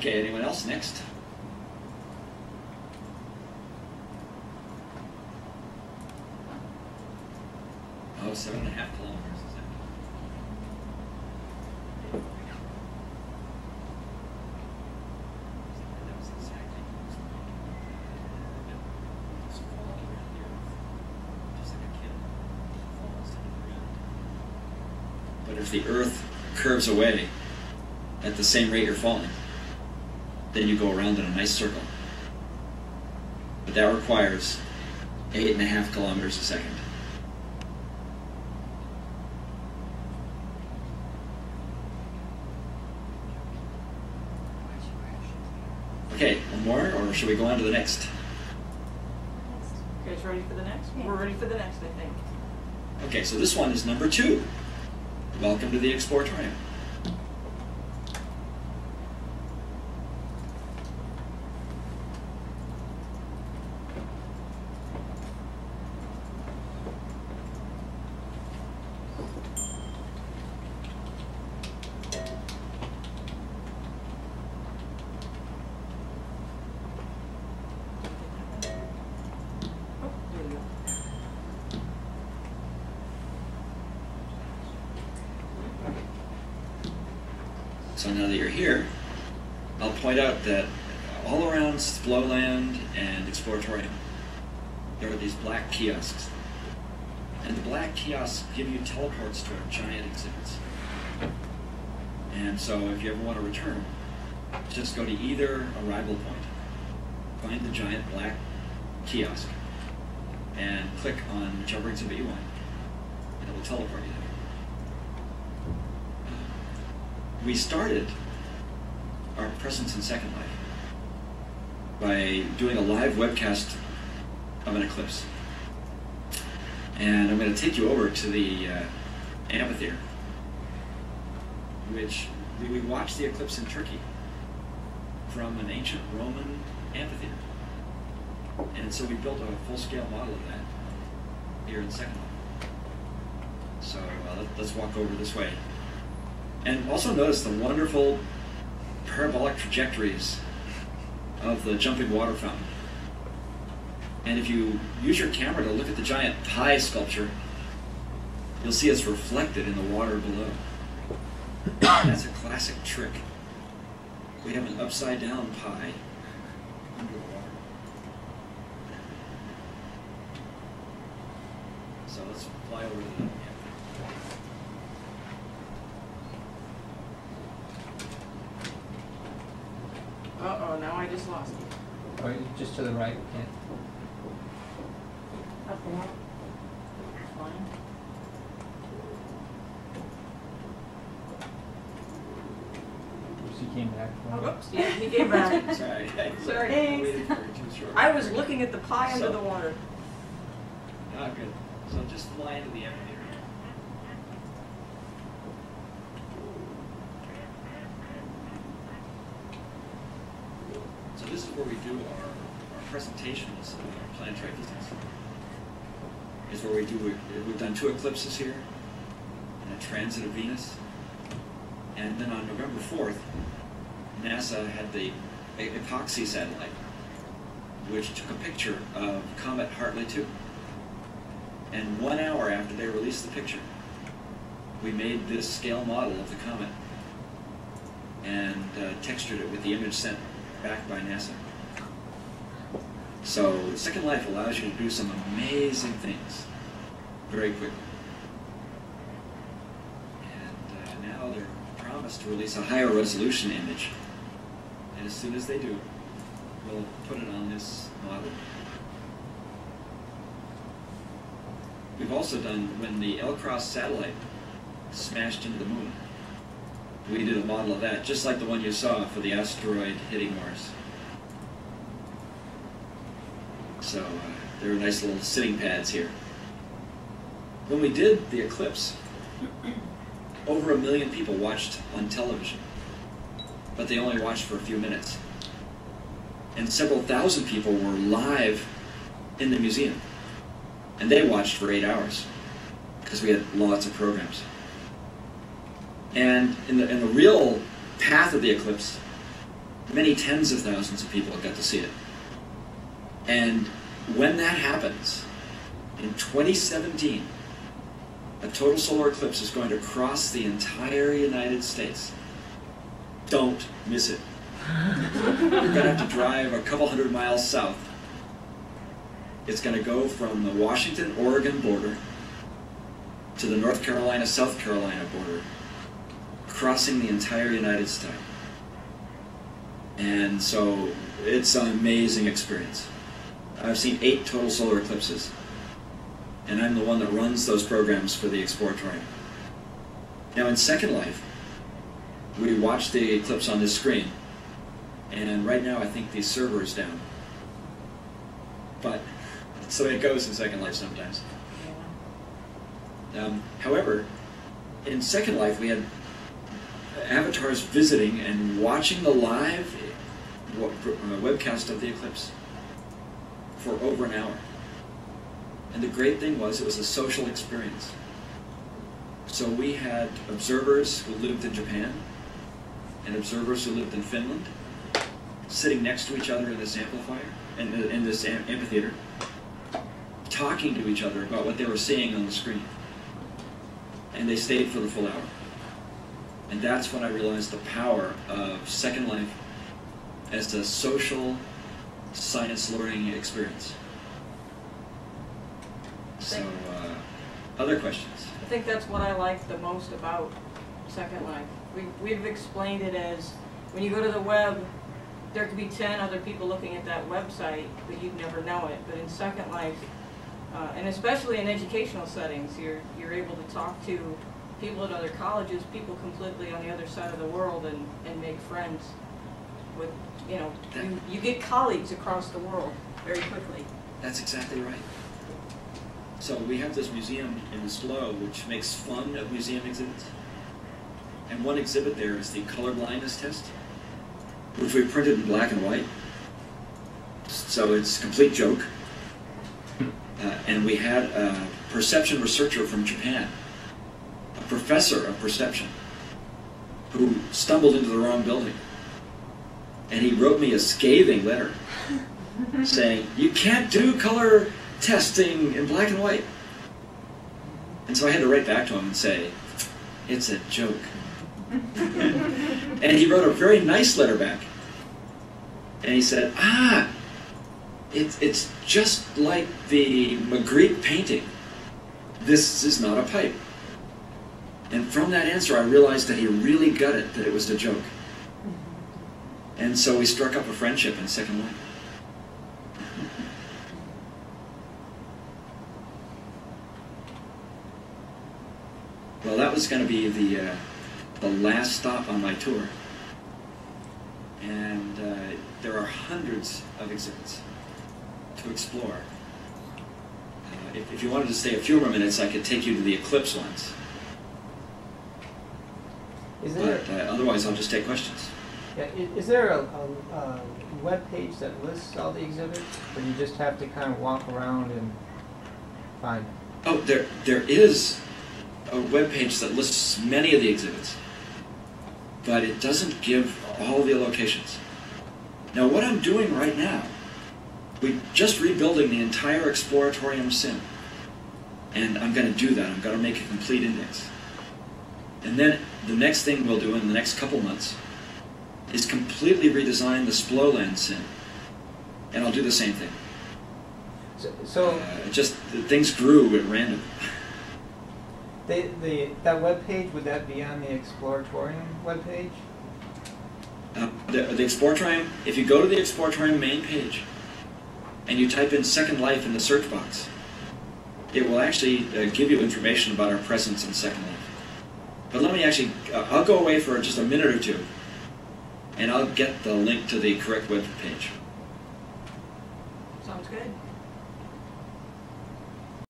Okay, anyone else? Next. Oh, 7.5 kilometers. But if the Earth curves away at the same rate you're falling, then you go around in a nice circle. But that requires 8.5 kilometers a second. Okay, one more, or should we go on to the next? You guys ready for the next? Yeah. We're ready for the next, I think. Okay, so this one is number 2. Welcome to the Exploratorium. So now that you're here, I'll point out that all around Flowland and Exploratorium, there are these black kiosks. And the black kiosks give you teleports to our giant exhibits. And so if you ever want to return, just go to either arrival point, find the giant black kiosk, and click on whichever exhibit you want, and it will teleport you there. We started our presence in Second Life by doing a live webcast of an eclipse. And I'm going to take you over to the amphitheater, which we watched the eclipse in Turkey from an ancient Roman amphitheater. And so we built a full-scale model of that here in Second Life. So let's walk over this way. And also notice the wonderful parabolic trajectories of the jumping water fountain. And if you use your camera to look at the giant pie sculpture, you'll see it's reflected in the water below. That's a classic trick. We have an upside-down pie under the water. So let's fly over to the... now I just lost it. Or just to the right, yeah. Up there. Flying. Oops, he came back. Oops, yeah, he came back. Sorry. Sorry. Thanks. I was looking at the pie under the water. Not good. So just fly into the amphitheater. This is where we do our presentations of our planetary visits. It's where we do, we've done 2 eclipses here, and a transit of Venus. And then on November 4th, NASA had the EPOXI satellite, which took a picture of Comet Hartley 2. And 1 hour after they released the picture, we made this scale model of the comet and textured it with the image sent back by NASA. So Second Life allows you to do some amazing things very quickly. And now they're promised to release a higher resolution image. And as soon as they do, we'll put it on this model. We've also done, when the LCROSS satellite smashed into the moon, we did a model of that, just like the one you saw for the asteroid hitting Mars. So there are nice little sitting pads here. When we did the eclipse, over 1 million people watched on television, but they only watched for a few minutes. And several thousand people were live in the museum, and they watched for 8 hours, because we had lots of programs. And in the real path of the eclipse, many tens of thousands of people have got to see it. And when that happens, in 2017, a total solar eclipse is going to cross the entire United States. Don't miss it. You're going to have to drive a couple hundred miles south. It's going to go from the Washington-Oregon border to the North Carolina-South Carolina border, crossing the entire United States. And so it's an amazing experience. I've seen 8 total solar eclipses, and I'm the one that runs those programs for the Exploratorium. Now in Second Life, we watch the eclipse on this screen, and right now I think the server is down. But that's the way it goes in Second Life sometimes. However, in Second Life we had avatars visiting and watching the live webcast of the eclipse for over an hour. And the great thing was, it was a social experience. So we had observers who lived in Japan and observers who lived in Finland sitting next to each other in this amplifier, in this amphitheater, talking to each other about what they were seeing on the screen. And they stayed for the full hour. And that's when I realized the power of Second Life as a social science learning experience. So, other questions? I think that's what I like the most about Second Life. We've explained it as, when you go to the web, there could be 10 other people looking at that website, but you'd never know it. But in Second Life, and especially in educational settings, you're able to talk to people at other colleges, people completely on the other side of the world, and make friends with, you know, you get colleagues across the world very quickly. That's exactly right. So we have this museum in the SLO which makes fun of museum exhibits. And one exhibit there is the color blindness test, which we printed in black and white. So it's a complete joke. And we had a perception researcher from Japan, a professor of perception, who stumbled into the wrong building. And he wrote me a scathing letter saying, you can't do color testing in black and white. And so I had to write back to him and say, it's a joke. And he wrote a very nice letter back. And he said, it's just like the Magritte painting. This is not a pipe. And from that answer, I realized that he really got it, that it was a joke. And so we struck up a friendship in Second Life. Well, that was going to be the last stop on my tour. And there are hundreds of exhibits to explore. If you wanted to stay a few more minutes, I could take you to the eclipse ones. But otherwise, I'll just take questions. Yeah, is there a web page that lists all the exhibits, or you just have to kind of walk around and find them? Oh, there is a web page that lists many of the exhibits, but it doesn't give all the locations. Now, what I'm doing right now, we're just rebuilding the entire Exploratorium sim, and I'm going to do that. I'm going to make a complete index. And then the next thing we'll do in the next couple months is completely redesign the Splowland sim, and I'll do the same thing. Just things grew at random. That web page, would that be on the Exploratorium web page? The Exploratorium. If you go to the Exploratorium main page and you type in Second Life in the search box, it will actually give you information about our presence in Second Life. But let me actually, I'll go away for just a minute or two, and I'll get the link to the correct web page. Sounds good.